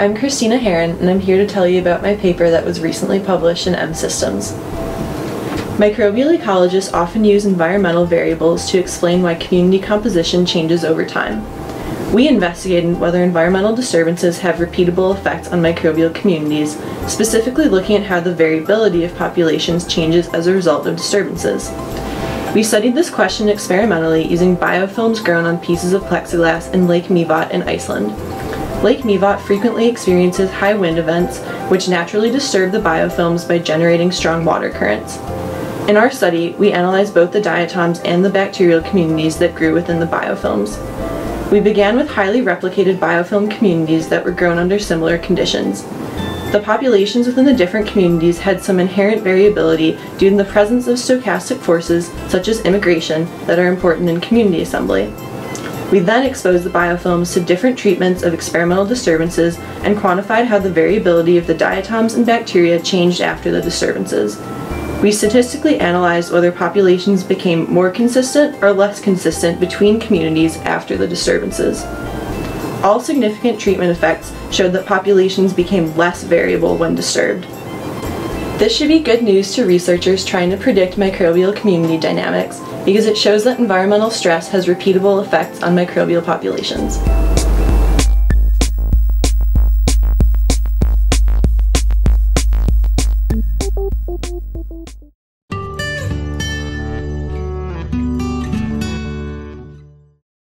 I'm Cristina Herren, and I'm here to tell you about my paper that was recently published in mSystems. Microbial ecologists often use environmental variables to explain why community composition changes over time. We investigated whether environmental disturbances have repeatable effects on microbial communities, specifically looking at how the variability of populations changes as a result of disturbances. We studied this question experimentally using biofilms grown on pieces of plexiglass in Lake Mývatn in Iceland. Lake Mývatn frequently experiences high wind events, which naturally disturb the biofilms by generating strong water currents. In our study, we analyzed both the diatoms and the bacterial communities that grew within the biofilms. We began with highly replicated biofilm communities that were grown under similar conditions. The populations within the different communities had some inherent variability due to the presence of stochastic forces, such as immigration, that are important in community assembly. We then exposed the biofilms to different treatments of experimental disturbances and quantified how the variability of the diatoms and bacteria changed after the disturbances. We statistically analyzed whether populations became more consistent or less consistent between communities after the disturbances. All significant treatment effects showed that populations became less variable when disturbed. This should be good news to researchers trying to predict microbial community dynamics, because it shows that environmental stress has repeatable effects on microbial populations.